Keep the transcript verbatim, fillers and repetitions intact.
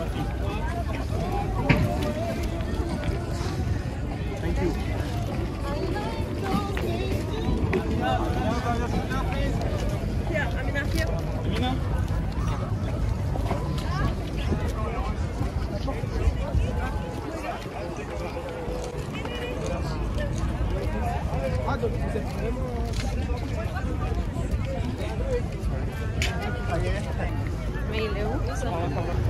Thank you. Yeah, I'm enough here. Amina? Hello.